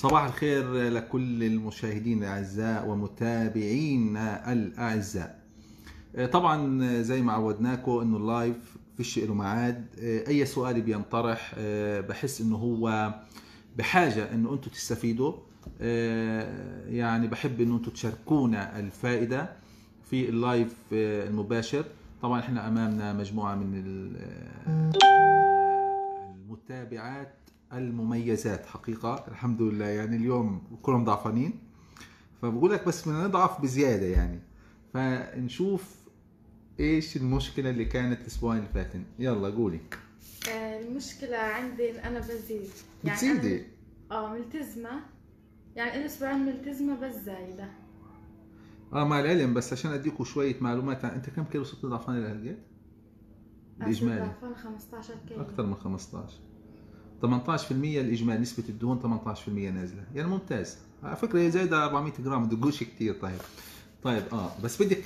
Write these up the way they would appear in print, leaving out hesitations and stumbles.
صباح الخير لكل المشاهدين الأعزاء ومتابعينا الأعزاء. طبعا زي ما عودناكم انه اللايف فيش له ميعاد، اي سؤال بينطرح بحس انه هو بحاجة انه انتم تستفيدوا، يعني بحب انه انتم تشاركونا الفائدة في اللايف المباشر. طبعا احنا امامنا مجموعة من المتابعات المميزات حقيقة، الحمد لله يعني اليوم كلهم ضعفانين، فبقول لك بس بدنا نضعف بزيادة يعني، فنشوف ايش المشكلة اللي كانت الاسبوعين اللي فاتن. يلا قولي. المشكلة عندي انا بزيد، يعني بتزيدي؟ ملتزمة، يعني الاسبوعين ملتزمة بس زايدة. مع العلم بس عشان اديكوا شوية معلومات عن انت كم كيلو صرت ضعفانة لهالقد؟ الاجمالي ضعفانة 15 كيلو، اكثر من 15، 18% الاجمالي، نسبة الدهون 18% نازلة، يعني ممتاز. على فكرة هي زايدة 400 جرام، ما تدقوش كثير. طيب بس بدي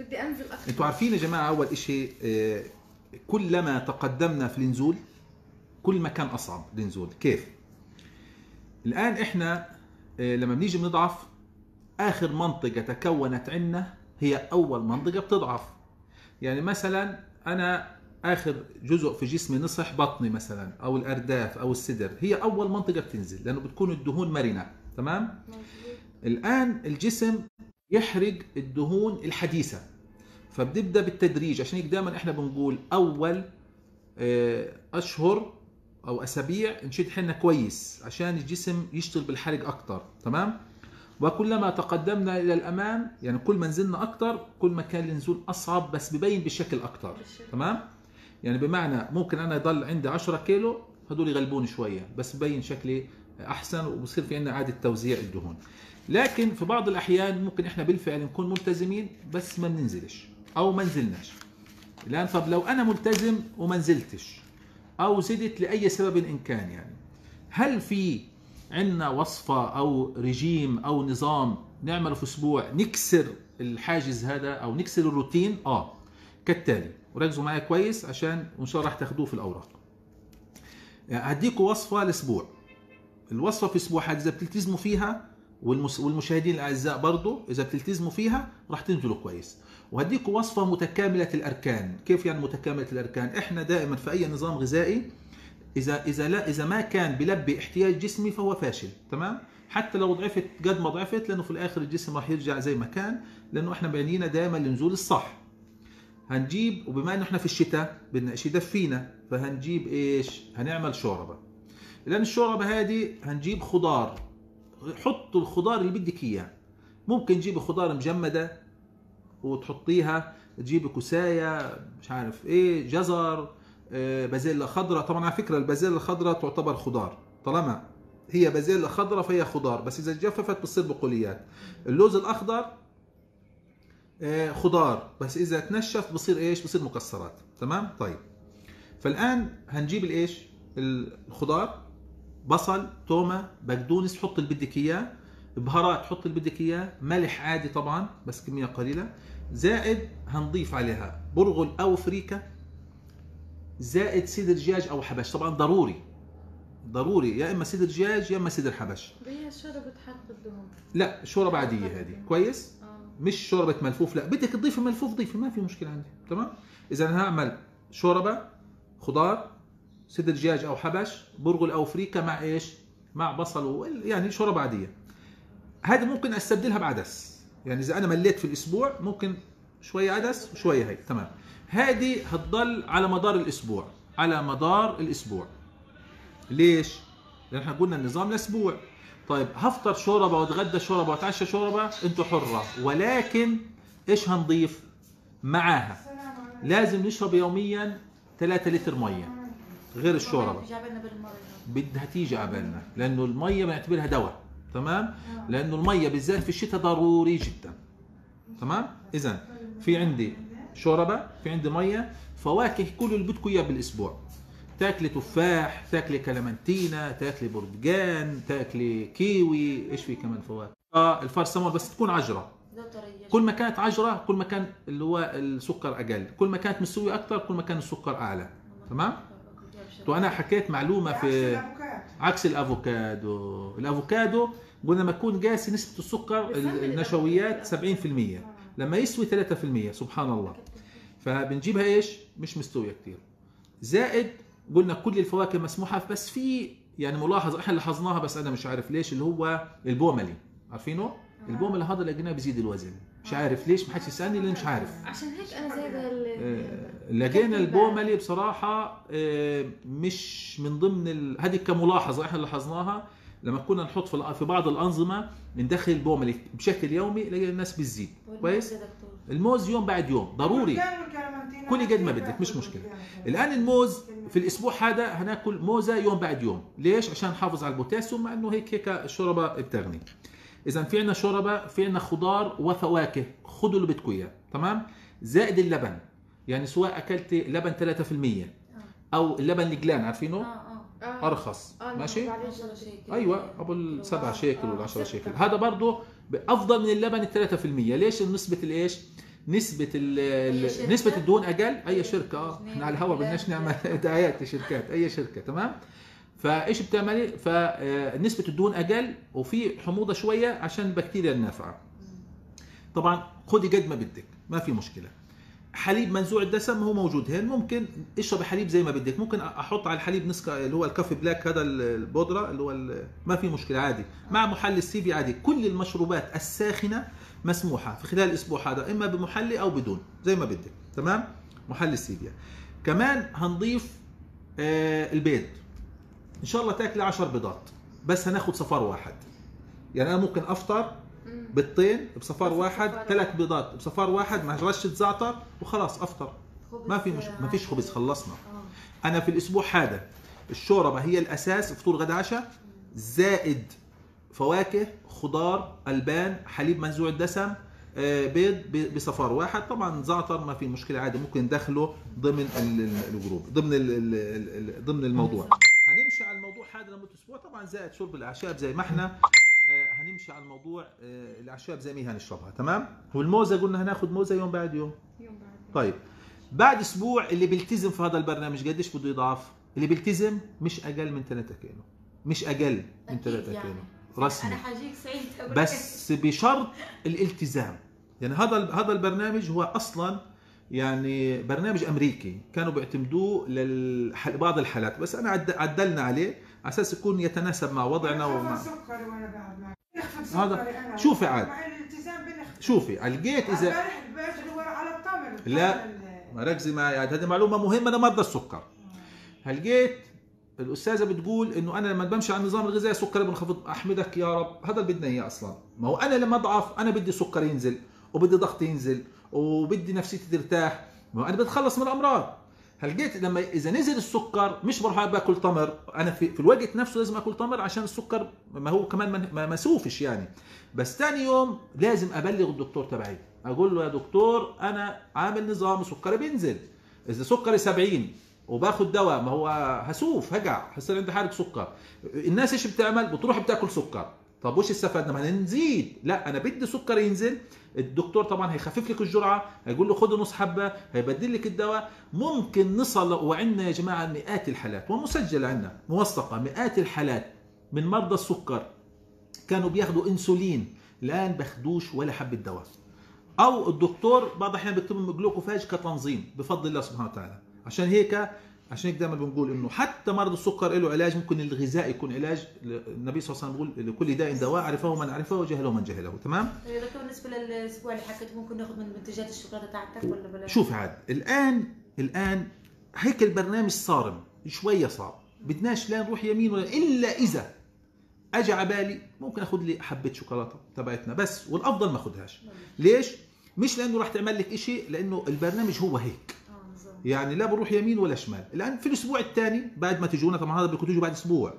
انزل اكثر. انتوا عارفين يا جماعة، اول شيء كلما تقدمنا في النزول كل ما كان اصعب النزول. كيف؟ الان احنا لما بنيجي بنضعف، اخر منطقة تكونت عندنا هي اول منطقة بتضعف. يعني مثلا انا اخر جزء في جسمي نصح بطني مثلا او الارداف او الصدر، هي اول منطقه بتنزل لانه بتكون الدهون مرنه، تمام؟ الان الجسم يحرق الدهون الحديثه، فبنبدا بالتدريج. عشان هيك دائما احنا بنقول اول اشهر او اسابيع نشد حنا كويس عشان الجسم يشتغل بالحرق اكثر، تمام؟ وكلما تقدمنا الى الامام يعني كل ما نزلنا اكثر كل ما كان النزول اصعب، بس ببين بشكل اكثر، تمام؟ يعني بمعنى ممكن انا يضل عندي 10 كيلو، هدول يغلبوني شويه بس ببين شكلي احسن، وبصير في عندنا عاده توزيع الدهون. لكن في بعض الاحيان ممكن احنا بالفعل نكون ملتزمين بس ما بننزلش او ما نزلناش. الان طب لو انا ملتزم وما نزلتش او زدت لاي سبب ان كان، يعني هل في عندنا وصفه او رجيم او نظام نعمله في اسبوع نكسر الحاجز هذا او نكسر الروتين؟ كالتالي، وركزوا معايا كويس عشان وان شاء الله راح تاخذوه في الاوراق. هديكوا وصفه لاسبوع، الوصفه في اسبوع هذا اذا بتلتزموا فيها، والمشاهدين الاعزاء برضه اذا بتلتزموا فيها راح تنزلوا كويس. وهديكوا وصفه متكامله الاركان. كيف يعني متكامله الاركان؟ احنا دائما في اي نظام غذائي اذا ما كان بلبي احتياج جسمي فهو فاشل، تمام؟ حتى لو ضعفت قد ما ضعفت، لانه في الاخر الجسم راح يرجع زي ما كان، لانه احنا بعنينا دائما النزول الصح. هنجيب، وبما انه احنا في الشتاء بدنا شيء يدفينا، فهنجيب ايش؟ هنعمل شوربه. لان الشوربه هذه هنجيب خضار، حطوا الخضار اللي بدك اياه، ممكن تجيبي خضار مجمده وتحطيها، تجيبي كوسايه، مش عارف ايه، جزر، بازيلا خضراء. طبعا على فكره البازيلا الخضراء تعتبر خضار، طالما هي بازيلا خضراء فهي خضار، بس اذا تجففت بتصير بقوليات. اللوز الاخضر خضار، بس اذا تنشف بصير ايش؟ بصير مكسرات، تمام؟ طيب فالان هنجيب الايش؟ الخضار، بصل، تومه، بقدونس، حط اللي بدك اياه، بهارات حط اللي بدك اياه، ملح عادي طبعا بس كميه قليله، زائد هنضيف عليها برغل او فريكه، زائد صدر دجاج او حبش. طبعا ضروري يا اما صدر دجاج يا اما صدر حبش. هي شوربه حرق الدهون؟ لا، شوربه عاديه هذه، كويس؟ مش شوربه ملفوف، لا، بدك تضيفي ملفوف ضيفي، ما في مشكله عندي، تمام؟ اذا انا هعمل شوربه خضار، صدر دجاج او حبش، برغل او فريكه، مع ايش؟ مع بصل يعني شوربه عاديه. هذا ممكن استبدلها بعدس، يعني اذا انا مليت في الاسبوع ممكن شويه عدس وشويه هي، تمام؟ هذه هتضل على مدار الاسبوع، على مدار الاسبوع. ليش؟ لان احنا قلنا النظام لاسبوع. طيب هفطر شوربه واتغدى شوربه واتعشى شوربه، انتم حره، ولكن ايش هنضيف معاها؟ لازم نشرب يوميا 3 لتر ميه غير الشوربه. بدها تيجي على بالنا، لانه الميه بنعتبرها دواء، تمام؟ لانه الميه بالذات في الشتاء ضروري جدا، تمام؟ اذا في عندي شوربه، في عندي ميه، فواكه كل اللي بدكم اياه بالاسبوع، تاكلي تفاح، تاكلي كلمنتينه، تاكلي برتقان، تاكلي كيوي، ايش في كمان فواكه؟ الفرسمون، بس تكون عجره، كل ما كانت عجره كل ما كان اللي هو السكر اقل، كل ما كانت مستويه اكثر كل ما كان السكر اعلى، تمام؟ وانا حكيت معلومه في عكس الافوكادو. الافوكادو قلنا لما تكون قاسي نسبه السكر النشويات 70%، لما يسوي 3% سبحان الله. فبنجيبها ايش؟ مش مستويه كتير. زائد قلنا كل الفواكه مسموحه، بس في يعني ملاحظه احنا لاحظناها بس انا مش عارف ليش، اللي هو البوملي، عارفينه؟ البوملي هذا لقيناه بيزيد الوزن، مش عارف ليش، ما حدش يسالني لان مش عارف. عشان هيك انا زي لقينا البوملي بصراحه مش من ضمن هذه كملاحظه احنا لاحظناها لما كنا نحط في بعض الانظمه ندخل البوملي بشكل يومي، لقينا الناس بتزيد. كويس. الموز يوم بعد يوم ضروري، كلي قد ما بدك مش مشكله. الان الموز في الاسبوع هذا هناكل موزه يوم بعد يوم، ليش؟ عشان نحافظ على البوتاسيوم، مع انه هيك الشوربه بتغني. اذا في عندنا شوربه، في عندنا خضار وفواكه، خذوا اللي بدكم اياه، تمام؟ زائد اللبن، يعني سواء اكلت لبن 3% او اللبن الجلان، عارفينه؟ ارخص، ماشي؟ ايوه ابو ال7 شيكل ولا 10 شيكل، هذا برضه افضل من اللبن ال3%، ليش؟ نسبه الايش؟ نسبة الدهون اقل. اي شركة احنا على الهوا بدناش نعمل دعايات لشركات، اي شركة تمام. فايش بتعملي؟ فنسبة الدهون اقل وفي حموضة شوية عشان البكتيريا النافعة. طبعا خدي قد ما بدك ما في مشكلة. حليب منزوع الدسم هو موجود هين، ممكن اشرب حليب زي ما بدك، ممكن احط على الحليب نسكا اللي هو الكافي بلاك هذا البودرة اللي هو ما في مشكلة عادي، مع محلي السيفي عادي. كل المشروبات الساخنة مسموحه في خلال الاسبوع هذا، اما بمحلي او بدون زي ما بدك، تمام؟ محلي السيفيا. كمان هنضيف البيض، ان شاء الله تاكلي 10 بيضات بس هناخد صفار واحد. يعني انا ممكن افطر بيضتين بصفار واحد، 3 بيضات بصفار واحد مع رشه زعتر وخلاص افطر، ما في ما فيش خبز، خلصنا. انا في الاسبوع هذا الشوربه هي الاساس، فطور غدا عشاء، زائد فواكه، خضار، البان، حليب منزوع الدسم، بيض بصفار واحد. طبعا زعتر ما في مشكله عادي، ممكن ندخله ضمن الجروب، ضمن الموضوع. هنمشي على الموضوع هذا لمده اسبوع، طبعا زائد شرب الاعشاب زي ما احنا هنمشي على الموضوع. الاعشاب زي ما هنشربها، تمام؟ والموزه قلنا هناخد موزه يوم بعد يوم. طيب بعد اسبوع اللي بيلتزم في هذا البرنامج قديش بده يضعف؟ اللي بيلتزم مش اقل من 3 كيلو، مش اقل من 3 كيلو رسمي. أنا حاجيك سعيد بس بشرط الالتزام. يعني هذا البرنامج هو اصلا يعني برنامج امريكي كانوا بيعتمدوه لبعض الحالات، بس انا عدلنا عليه على اساس يكون يتناسب مع وضعنا ومع هذا. شوفي عاد، شوفي علقيت اذا لا ركزي معي عاد، هذه معلومه مهمه، انا مرضى السكر. هلقيت الاستاذه بتقول انه انا لما بمشي على النظام الغذائي سكري بنخفض، احمدك يا رب، هذا اللي بدنا اياه اصلا. ما هو انا لما اضعف انا بدي سكري ينزل وبدي ضغطي ينزل وبدي نفسيتي ترتاح، ما هو انا بتخلص من الامراض. هلقيت لما اذا نزل السكر مش بروح باكل تمر، انا في الوقت نفسه لازم اكل تمر عشان السكر ما هو كمان ما سوفش يعني. بس ثاني يوم لازم ابلغ الدكتور تبعي، اقول له يا دكتور انا عامل نظام وسكري بينزل، اذا سكري 70 وباخد دواء ما هو هسوف، هقع، حصل عندي حاله سكر. الناس ايش بتعمل؟ بتروح بتاكل سكر. طب وش استفدنا؟ ما نزيد. لا انا بدي سكر ينزل. الدكتور طبعا هيخفف لك الجرعه، هيقول له خد نص حبه، هيبدل لك الدواء. ممكن نصل، وعندنا يا جماعه مئات الحالات ومسجله عندنا موثقه، مئات الحالات من مرضى السكر كانوا بياخدوا انسولين، الان باخدوش ولا حبه دواء، او الدكتور بعض الاحيان بيكتب جلوكوفاج كتنظيم بفضل الله سبحانه وتعالى. عشان هيك دائما بنقول انه حتى مرض السكر له علاج، ممكن الغذاء يكون علاج. النبي صلى الله عليه وسلم بيقول لكل داء دواء، عرفه من عرفه وجهله من جهله، تمام؟ يا دكتور بالنسبه للاسبوع اللي حكيت ممكن ناخذ من منتجات الشوكولاته بتاعتك ولا بلاش؟ شوف عاد الان هيك البرنامج صارم شويه، صار بدناش لا نروح يمين ولا، الا اذا اجى على بالي ممكن اخذ لي حبه شوكولاته تبعتنا بس، والافضل ما اخذهاش. ليش؟ مش لانه راح تعمل لك شيء، لانه البرنامج هو هيك يعني، لا بروح يمين ولا شمال. الان في الاسبوع الثاني بعد ما تجونا، طبعا هذا بدكم تجوا بعد اسبوع،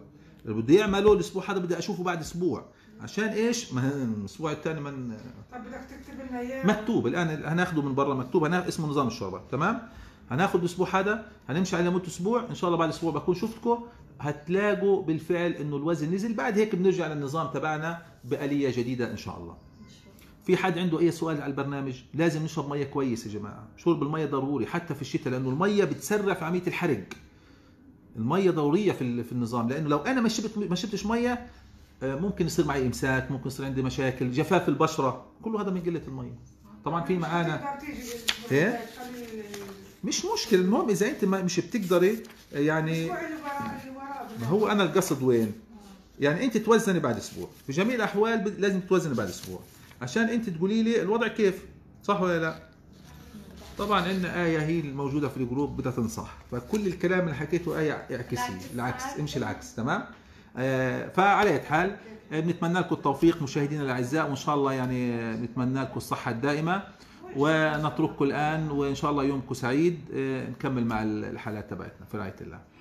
اللي بده يعمله الاسبوع هذا بدي اشوفه بعد اسبوع، عشان ايش؟ ما الاسبوع الثاني من طب بدك تكتب لنا اياه مكتوب. الان هناخده من برا مكتوب، اسمه نظام الشوربه، تمام؟ هناخد الاسبوع هذا، هنمشي على مده اسبوع، ان شاء الله بعد اسبوع بكون شفتكم، هتلاقوا بالفعل انه الوزن نزل. بعد هيك بنرجع للنظام تبعنا باليه جديده ان شاء الله. في حد عنده اي سؤال على البرنامج؟ لازم نشرب ميه كويس يا جماعه، شرب الميه ضروري حتى في الشتاء، لانه الميه بتسرع في عمليه الحرق. الميه دوريه في النظام، لانه لو انا ما شربتش ميه ممكن يصير معي امساك، ممكن يصير عندي مشاكل، جفاف البشره، كله هذا من قله الميه. طبعا في معانا ايه مش مشكله، المهم اذا انت مش بتقدري يعني، هو انا القصد وين؟ يعني انت توزني بعد اسبوع، في جميع الاحوال لازم توزني بعد اسبوع عشان انت تقولي لي الوضع كيف، صح ولا لا؟ طبعا عندنا آية هي الموجودة في الجروب بدها تنصح، فكل الكلام اللي حكيته آية اعكسي، العكس، امشي العكس، تمام؟ فعلى أي حال بنتمنى لكم التوفيق مشاهدينا الأعزاء، وإن شاء الله يعني بنتمنى لكم الصحة الدائمة، ونترككم الآن وإن شاء الله يومكم سعيد، نكمل مع الحلقات تبعتنا في رعاية الله.